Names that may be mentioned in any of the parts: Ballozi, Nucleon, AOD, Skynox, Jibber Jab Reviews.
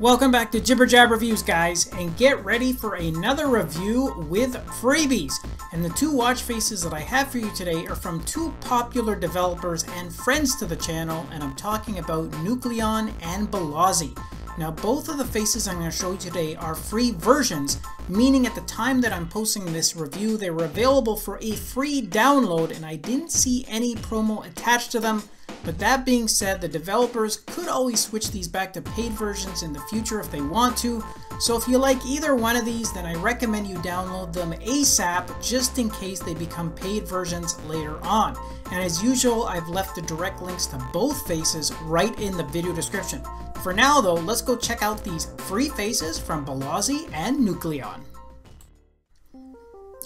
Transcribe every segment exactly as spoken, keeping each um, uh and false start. Welcome back to Jibber Jab Reviews, guys, and get ready for another review with freebies. And the two watch faces that I have for you today are from two popular developers and friends to the channel, and I'm talking about Nucleon and Ballozi. Now, both of the faces I'm going to show you today are free versions, meaning at the time that I'm posting this review, they were available for a free download, and I didn't see any promo attached to them. But that being said, the developers could always switch these back to paid versions in the future if they want to. So if you like either one of these, then I recommend you download them ASAP just in case they become paid versions later on. And as usual, I've left the direct links to both faces right in the video description. For now though, let's go check out these free faces from Ballozi and Nucleon.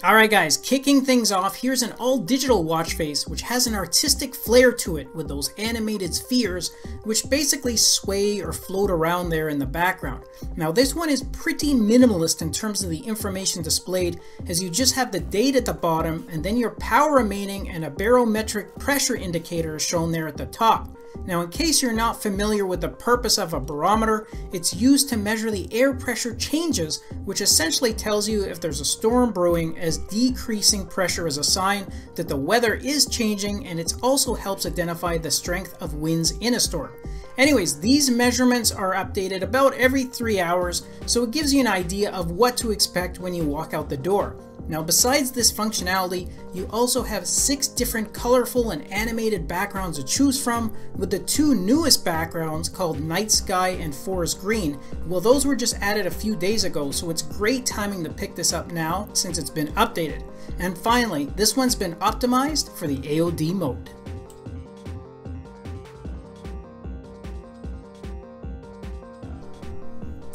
Alright guys, kicking things off, here's an all-digital watch face which has an artistic flair to it with those animated spheres which basically sway or float around there in the background. Now this one is pretty minimalist in terms of the information displayed, as you just have the date at the bottom and then your power remaining and a barometric pressure indicator is shown there at the top. Now, in case you're not familiar with the purpose of a barometer, it's used to measure the air pressure changes, which essentially tells you if there's a storm brewing, as decreasing pressure is a sign that the weather is changing, and it also helps identify the strength of winds in a storm. Anyways, these measurements are updated about every three hours, so it gives you an idea of what to expect when you walk out the door. Now, besides this functionality, you also have six different colorful and animated backgrounds to choose from, with the two newest backgrounds called Night Sky and Forest Green. Well, those were just added a few days ago, so it's great timing to pick this up now since it's been updated. And finally, this one's been optimized for the A O D mode.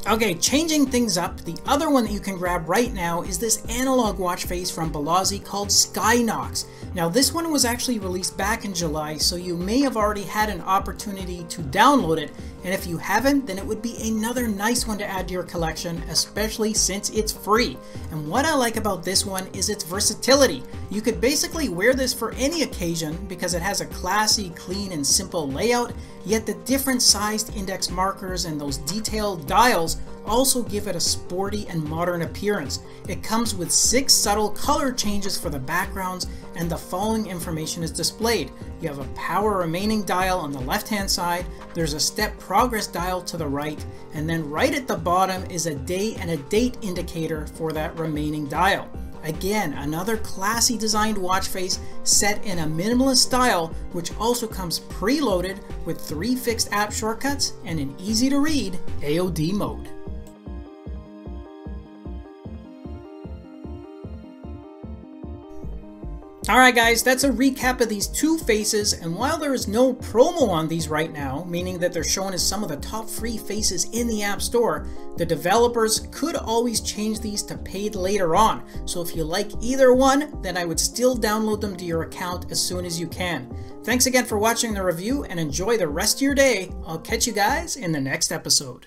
Okay, changing things up, the other one that you can grab right now is this analog watch face from Ballozi called Skynox. Now this one was actually released back in July, so you may have already had an opportunity to download it, and if you haven't, then it would be another nice one to add to your collection, especially since it's free. And what I like about this one is its versatility. You could basically wear this for any occasion because it has a classy, clean, and simple layout, yet the different sized index markers and those detailed dials also give it a sporty and modern appearance. It comes with six subtle color changes for the backgrounds, and the following information is displayed. You have a power remaining dial on the left hand side, there's a step progress dial to the right, and then right at the bottom is a day and a date indicator for that remaining dial. Again, another classy designed watch face set in a minimalist style, which also comes preloaded with three fixed app shortcuts and an easy to read A O D mode. Alright guys, that's a recap of these two faces, and while there is no promo on these right now, meaning that they're shown as some of the top free faces in the App Store, the developers could always change these to paid later on, so if you like either one, then I would still download them to your account as soon as you can. Thanks again for watching the review, and enjoy the rest of your day. I'll catch you guys in the next episode.